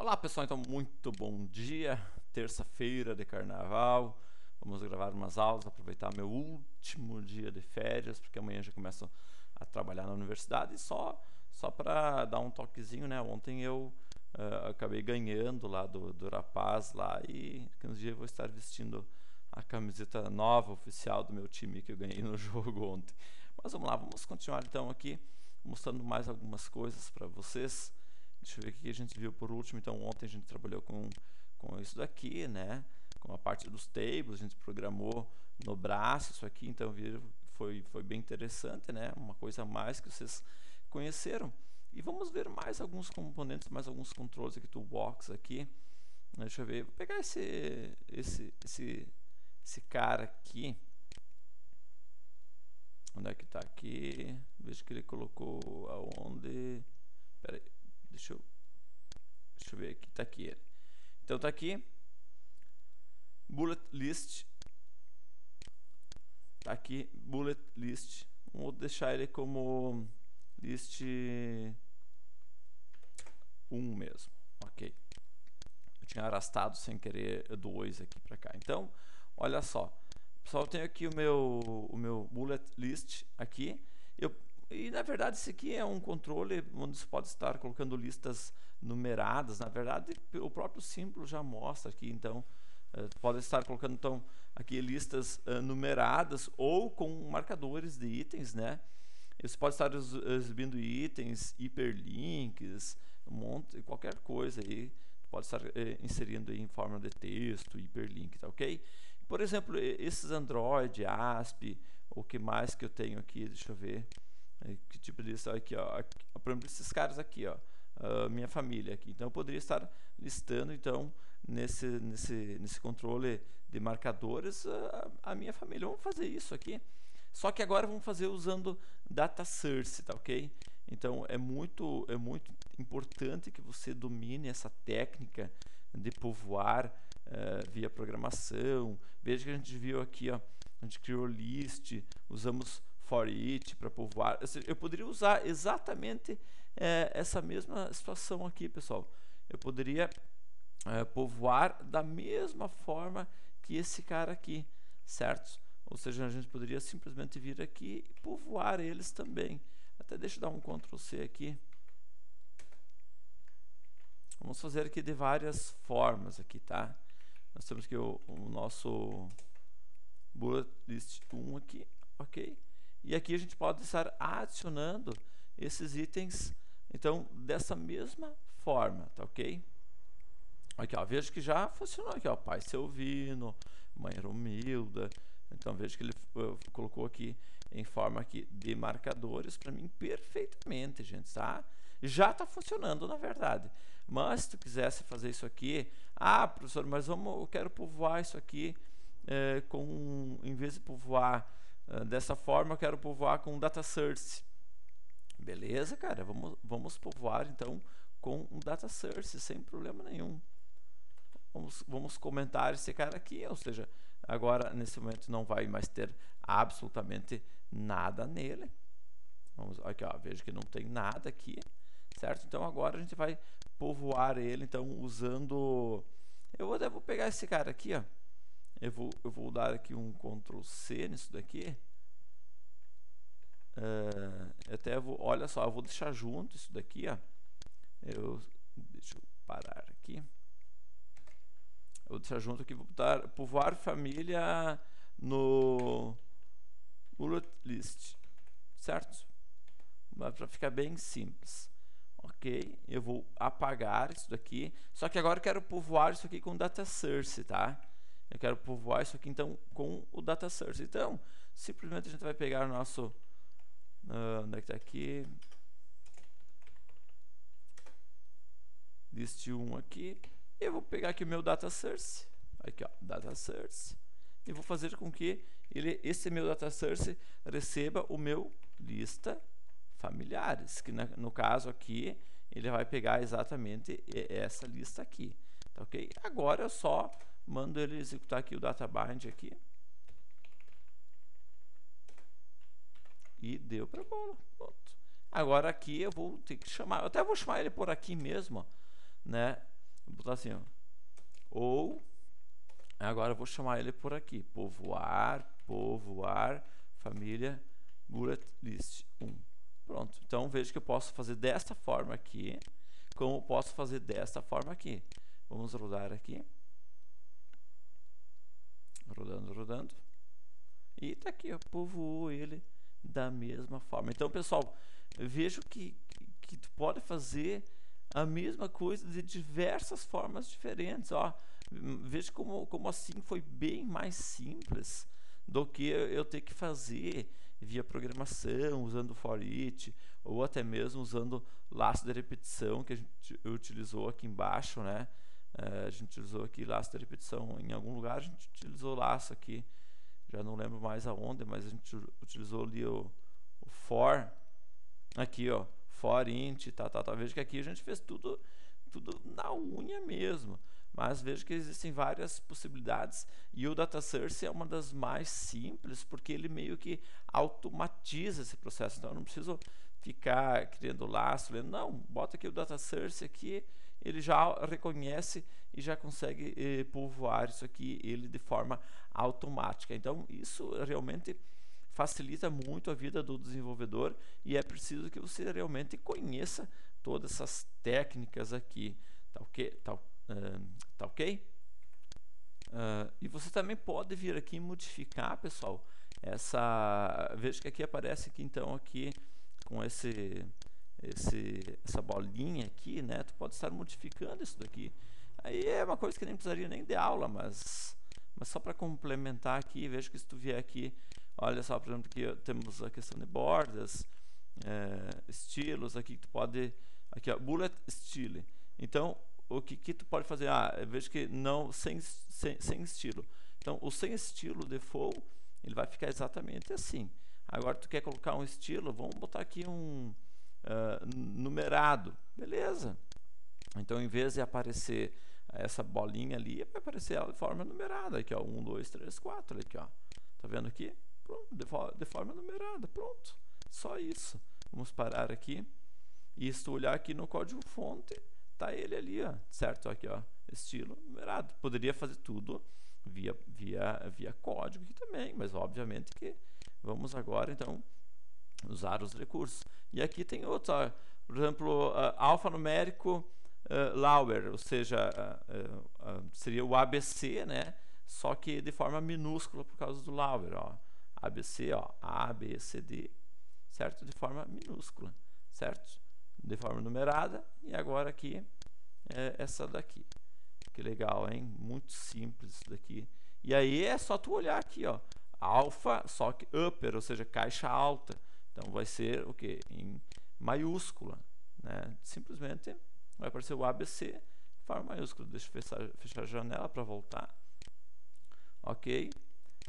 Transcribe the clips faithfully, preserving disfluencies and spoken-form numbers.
Olá pessoal, então muito bom dia, terça-feira de carnaval, vamos gravar umas aulas, aproveitar meu último dia de férias, porque amanhã já começo a trabalhar na universidade. E só, só para dar um toquezinho, né, ontem eu uh, acabei ganhando lá do, do rapaz lá, e daqui uns dias eu vou estar vestindo a camiseta nova oficial do meu time que eu ganhei no jogo ontem. Mas vamos lá, vamos continuar então aqui, mostrando mais algumas coisas para vocês. Deixa eu ver o que a gente viu por último. Então ontem a gente trabalhou com, com isso daqui, né? Com a parte dos tables, a gente programou no braço isso aqui, então foi, foi bem interessante, né? Uma coisa a mais que vocês conheceram. E vamos ver mais alguns componentes, mais alguns controles aqui, toolbox aqui. Deixa eu ver, vou pegar esse, esse, esse, esse cara aqui. Onde é que tá aqui? Vejo que ele colocou aonde... Pera aí. Deixa eu, deixa eu ver aqui, tá aqui ele. Então tá aqui, bullet list, tá aqui, bullet list. Vou deixar ele como list um mesmo, ok. Eu tinha arrastado sem querer dois aqui pra cá. Então, olha só, pessoal, eu tenho aqui o meu, o meu bullet list aqui. Eu E na verdade esse aqui é um controle onde você pode estar colocando listas numeradas. Na verdade o próprio símbolo já mostra aqui, então eh, pode estar colocando então aqui listas eh, numeradas ou com marcadores de itens, né? E você pode estar exibindo itens, hiperlinks, um monte, qualquer coisa aí. Pode estar eh, inserindo aí em forma de texto, hiperlink, tá ok? Por exemplo, esses Android, A S P, o que mais que eu tenho aqui, deixa eu ver. Que tipo de lista aqui, ó, aqui, por exemplo, esses caras aqui, ó, uh, minha família aqui. Então eu poderia estar listando então nesse nesse nesse controle de marcadores uh, a minha família. Vamos fazer isso aqui, só que agora vamos fazer usando DataSource, tá ok? Então é muito é muito importante que você domine essa técnica de povoar uh, via programação. Veja que a gente viu aqui, ó, a gente criou list, usamos for it para povoar. Eu poderia usar exatamente eh, essa mesma situação aqui, pessoal. Eu poderia eh, povoar da mesma forma que esse cara aqui, certo? Ou seja, a gente poderia simplesmente vir aqui e povoar eles também. Até deixa eu dar um control C aqui. Vamos fazer aqui de várias formas aqui, tá? Nós temos aqui o, o nosso bullet list um aqui, ok? E aqui a gente pode estar adicionando esses itens, então, dessa mesma forma, tá ok? Aqui, ó, vejo que já funcionou aqui, ó, pai Selvino, mãe Romilda. Então, vejo que ele uh, colocou aqui em forma aqui de marcadores para mim perfeitamente, gente, tá? Já tá funcionando, na verdade. Mas, se tu quisesse fazer isso aqui, ah, professor, mas vamos, eu quero povoar isso aqui eh, com, em vez de povoar dessa forma, eu quero povoar com DataSource. Beleza, cara, vamos, vamos povoar então com um DataSource sem problema nenhum. Vamos, vamos comentar esse cara aqui, ou seja, agora nesse momento não vai mais ter absolutamente nada nele. Vamos, aqui, ó, vejo que não tem nada aqui, certo? Então agora a gente vai povoar ele, então, usando... Eu até vou pegar esse cara aqui, ó. Eu vou, eu vou dar aqui um control C nisso daqui. Uh, até vou, olha só, eu vou deixar junto isso daqui, ó. Eu, deixa eu parar aqui. Eu vou deixar junto aqui, vou botar povoar família no bullet list, certo? Mas para ficar bem simples. Ok, eu vou apagar isso daqui. Só que agora eu quero povoar isso aqui com DataSource, tá? Eu quero povoar isso aqui então com o DataSource. Então, simplesmente a gente vai pegar o nosso uh, onde é que tá aqui? list um aqui. E eu vou pegar aqui o meu DataSource. Aqui, ó, DataSource. E vou fazer com que ele, esse meu DataSource receba o meu lista familiares, que na, no caso aqui, ele vai pegar exatamente essa lista aqui, tá ok? Agora eu só mando ele executar aqui o DataBind aqui. E deu pra bola. Pronto. Agora aqui eu vou ter que chamar. Eu até vou chamar ele por aqui mesmo, ó, né? Vou botar assim, ó. Ou, agora eu vou chamar ele por aqui, povoar, povoar, família, bullet list um. Pronto, então vejo que eu posso fazer desta forma aqui, como eu posso fazer desta forma aqui. Vamos rodar aqui. Rodando, rodando. E tá aqui, eu povoou ele da mesma forma. Então, pessoal, vejo que, que, que tu pode fazer a mesma coisa de diversas formas diferentes. Ó, veja como, como assim foi bem mais simples do que eu ter que fazer via programação, usando for it, ou até mesmo usando laço de repetição, que a gente utilizou aqui embaixo, né? Uh, a gente utilizou aqui laço de repetição em algum lugar, a gente utilizou laço aqui, já não lembro mais aonde, mas a gente utilizou ali o, o for, aqui ó, for int, tá, tá, tá, veja que aqui a gente fez tudo, tudo na unha mesmo, mas vejo que existem várias possibilidades e o DataSource é uma das mais simples, porque ele meio que automatiza esse processo, então eu não preciso ficar criando laço, não, bota aqui o DataSource aqui, ele já reconhece e já consegue eh, povoar isso aqui ele de forma automática. Então isso realmente facilita muito a vida do desenvolvedor e é preciso que você realmente conheça todas essas técnicas aqui, tá ok? Tá, uh, tá ok? Uh, e você também pode vir aqui e modificar, pessoal, essa, veja que aqui aparece aqui, então aqui com esse Esse, essa bolinha aqui, né? Tu pode estar modificando isso daqui. Aí é uma coisa que nem precisaria nem de aula, mas, mas só para complementar aqui, vejo que se tu vier aqui, olha só, por exemplo, aqui temos a questão de bordas, é, estilos, aqui que tu pode, aqui ó, bullet style. Então, o que que tu pode fazer? Ah, vejo que não, sem, sem, sem estilo. Então, o sem estilo default, ele vai ficar exatamente assim. Agora, tu quer colocar um estilo, vamos botar aqui um... Uh, numerado, beleza? Então, em vez de aparecer essa bolinha ali, vai aparecer ela de forma numerada, aqui ó, um, dois, três, quatro, aqui ó, tá vendo aqui? Pronto, de, fo de forma numerada, pronto, só isso. Vamos parar aqui, e se tu olhar aqui no código fonte, tá ele ali, ó, certo? Aqui ó, estilo numerado, poderia fazer tudo via, via, via código aqui também, mas obviamente que vamos agora, então, usar os recursos. E aqui tem outro, ó, por exemplo, uh, alfanumérico uh, Lauer, ou seja, uh, uh, uh, seria o A B C, né? Só que de forma minúscula por causa do Lauer, ó. A B C, ó, A, B, C, D, certo? De forma minúscula, certo? De forma numerada. E agora aqui, é essa daqui. Que legal, hein? Muito simples isso daqui. E aí é só tu olhar aqui, ó. Alfa, só que upper, ou seja, caixa alta. Então vai ser o que? Em maiúscula, né? Simplesmente vai aparecer o A B C de forma maiúscula. Deixa eu fechar, fechar a janela para voltar. Ok?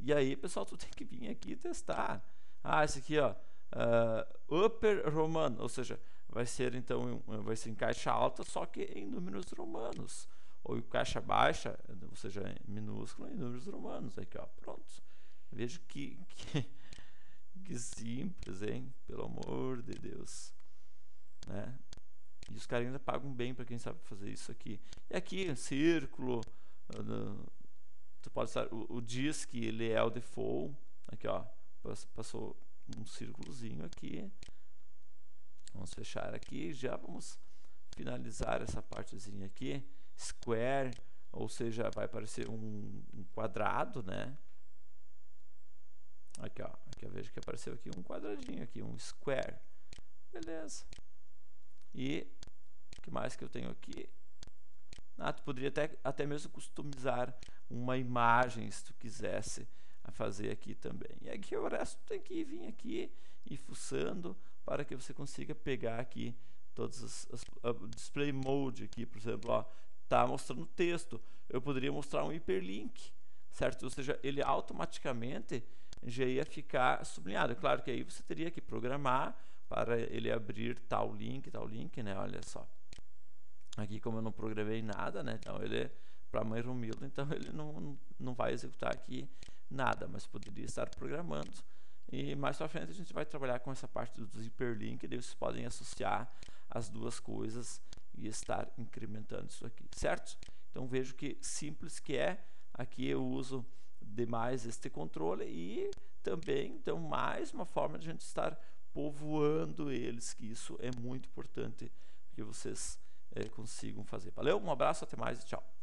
E aí, pessoal, tu tem que vir aqui testar. Ah, esse aqui, ó, uh, upper romano, ou seja, vai ser então um, vai ser em caixa alta, só que em números romanos. Ou em caixa baixa, ou seja, em minúscula, em números romanos. Aqui, ó, pronto. Vejo que, que que simples, hein? Pelo amor de Deus, né? E os caras ainda pagam bem para quem sabe fazer isso aqui. E aqui, círculo, uh, tu pode estar, o, o disk, ele é o default. Aqui, ó, passou um círculozinho aqui. Vamos fechar aqui, já vamos finalizar essa partezinha aqui. Square, ou seja, vai aparecer um, um quadrado, né? Aqui, ó, aqui eu vejo que apareceu aqui um quadradinho aqui, um square. Beleza. E o que mais que eu tenho aqui? Ah, tu poderia até, até mesmo customizar uma imagem se tu quisesse fazer aqui também. E aqui o resto tem que vir aqui e fuçando para que você consiga pegar aqui todas as, as uh, display mode aqui, por exemplo, ó, tá mostrando texto. Eu poderia mostrar um hiperlink, certo? Ou seja, ele automaticamente já ia ficar sublinhado. Claro que aí você teria que programar para ele abrir tal link, tal link, né? Olha só. Aqui como eu não programei nada, né? Então ele, para mãe Romilda, então ele não, não vai executar aqui nada, mas poderia estar programando. E mais para frente a gente vai trabalhar com essa parte do hiperlink, daí vocês podem associar as duas coisas e estar incrementando isso aqui, certo? Então vejo que simples que é. Aqui eu uso demais este controle e também, então, mais uma forma de a gente estar povoando eles, que isso é muito importante que vocês eh, consigam fazer. Valeu, um abraço, até mais e tchau.